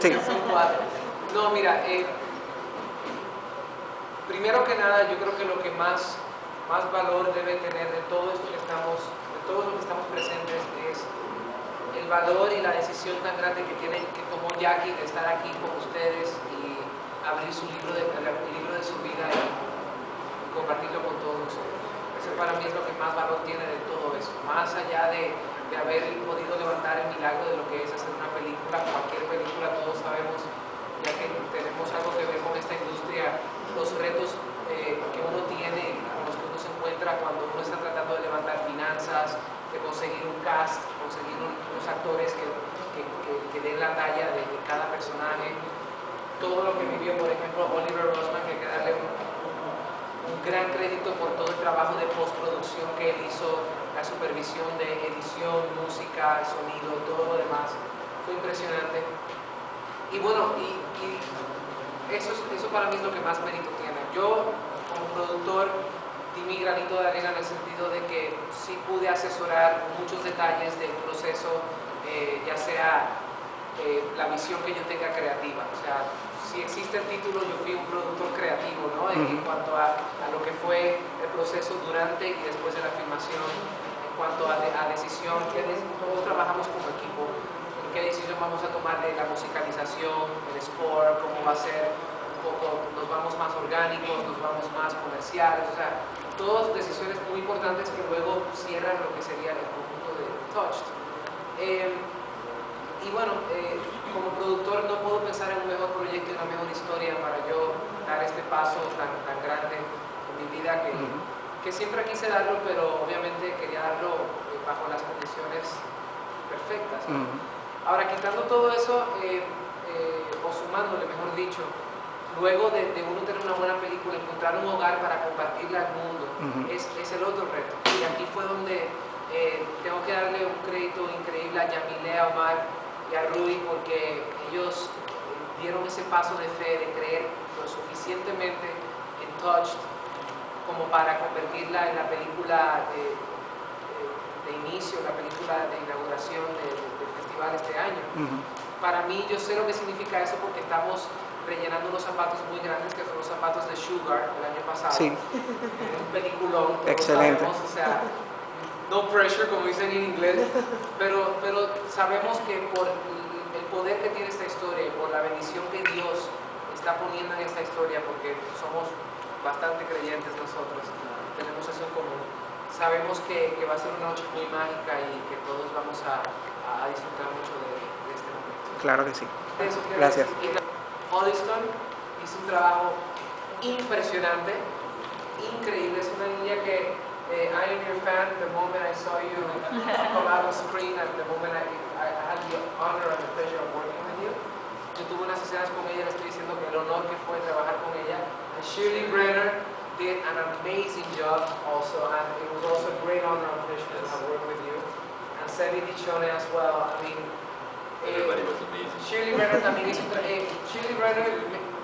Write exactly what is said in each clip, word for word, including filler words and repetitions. Sí. Son cuatro. No, mira, eh, primero que nada, yo creo que lo que más, más valor debe tener de todo esto que estamos, de todos los que estamos presentes es el valor y la decisión tan grande que tiene, que tomó Jackie de estar aquí con ustedes y abrir su libro de, el libro de su vida y, y compartirlo con todos nosotros. Eso para mí es lo que más valor tiene de todo eso, más allá de, de haber podido levantar el milagro de lo que es hacer una película, cualquier película, todos sabemos, ya que tenemos algo que ver con esta industria, los retos eh, que uno tiene, con los que uno se encuentra cuando uno está tratando de levantar finanzas, de conseguir un cast, conseguir un, unos actores que, que, que, que den la talla de, de cada personaje. Todo lo que vivió, por ejemplo, Oliver Rosman, que hay que darle un, un gran crédito por todo el trabajo de postproducción que él hizo, la supervisión de edición, música, sonido, todo lo demás. Fue impresionante. Y bueno, y, y eso, eso para mí es lo que más mérito tiene. Yo, como productor, di mi granito de arena en el sentido de que sí pude asesorar muchos detalles del proceso, eh, ya sea eh, la visión que yo tenga creativa. O sea, si existe el título, yo fui un productor creativo, ¿no? En, en cuanto a, a lo que fue el proceso durante y después de la filmación, en cuanto a, de, a decisión, que todos trabajamos como equipo, en qué decisión vamos a tomar de la musicalización, el score, cómo va a ser, un poco, nos vamos más orgánicos, nos vamos más comerciales, o sea, todas decisiones muy importantes que luego cierran lo que sería el conjunto de Touched. Eh, y bueno, eh, como productor no puedo pensar en un mejor proyecto y una mejor historia para yo dar este paso tan, tan grande en mi vida que, uh-huh. que siempre quise darlo, pero obviamente quería darlo bajo las condiciones perfectas. Uh-huh. Ahora, quitando todo eso, eh, eh, o sumándole, mejor dicho, luego de, de uno tener una buena película, encontrar un hogar para compartirla al mundo, uh-huh. es, es el otro reto. Y aquí fue donde eh, tengo que darle un crédito increíble a Yamile, a Omar y a Rui, porque ellos dieron ese paso de fe, de creer lo suficientemente en Touched como para convertirla en la película de, de, de inicio, la película de inauguración del de, de festival este año. Uh-huh. Para mí, yo sé lo que significa eso porque estamos rellenando unos zapatos muy grandes que fueron los zapatos de Sugar el año pasado. Sí. Un peliculón. Excelente. Sabemos, o sea, no pressure, como dicen en inglés, pero, pero sabemos que por el poder que tiene esta historia, por la bendición que Dios está poniendo en esta historia, porque somos bastante creyentes nosotros, tenemos eso en común, sabemos que, que va a ser una noche muy mágica y que todos vamos a, a disfrutar mucho de, de este momento. Claro que sí. Eso, gracias. Decir, Holliston hizo un trabajo impresionante, increíble, es una niña que... Eh, I am your fan the moment I saw you come out on screen and the moment I, I, I had the honor and the pleasure of working with you. Yo tuve unas escenas con ella, le estoy diciendo que el honor que fue trabajar con ella. And Shirley Brenner did an amazing job also, and it was also a great honor and pleasure to have worked with you. And Sammy Dicione as well. I mean, eh, everybody was amazing. Shirley Brenner también hizo... Eh, Shirley Brenner,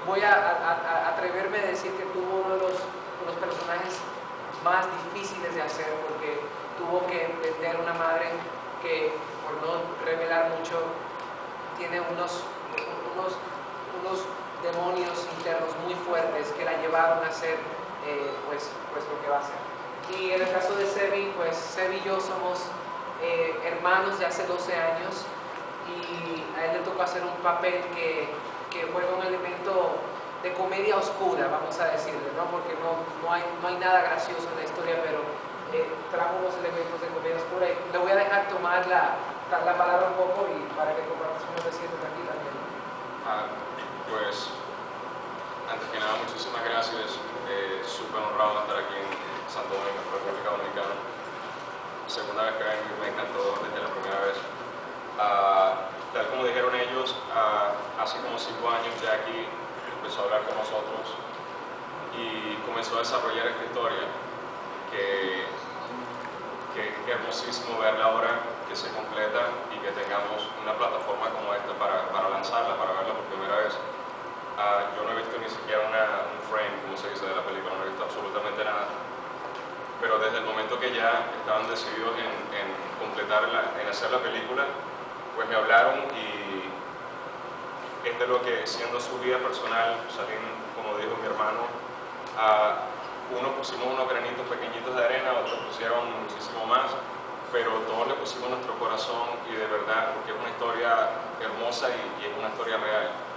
voy a, a, a atreverme a decir que tuvo uno de los, los personajes más difíciles de hacer porque tuvo que entender una madre que, por no revelar mucho, tiene unos, unos, unos demonios internos muy fuertes que la llevaron a hacer eh, pues, pues lo que va a hacer. Y en el caso de Sebi, pues Sebi y yo somos eh, hermanos de hace doce años y a él le tocó hacer un papel que, que juega un elemento de comedia oscura, vamos a decirle, ¿no? Porque no, no, hay, no hay nada gracioso en la historia, pero eh, trajo unos elementos de comedia oscura. Y le voy a dejar tomar la, la palabra un poco y para que compartas una reciente tranquila. Ah, pues, antes que nada, muchísimas gracias. Eh, Súper honrado de estar aquí en Santo Domingo, República Dominicana. Segunda vez que vengo, me encantó desde la primera vez. Ah, tal como dijeron ellos, ah, hace como cinco años ya aquí empezó a hablar con nosotros y comenzó a desarrollar esta historia que, que, que hermosísimo verla ahora que se completa y que tengamos una plataforma como esta para, para lanzarla, para verla por primera vez. Uh, yo no he visto ni siquiera una, un frame, como se dice, de la película, no he visto absolutamente nada, pero desde el momento que ya estaban decididos en, en completarla, en hacer la película, pues me hablaron y es de lo que, siendo su vida personal, salen, como dijo mi hermano, a, unos pusimos unos granitos pequeñitos de arena, otros pusieron muchísimo más, pero todos le pusimos nuestro corazón y de verdad, porque es una historia hermosa y, y es una historia real.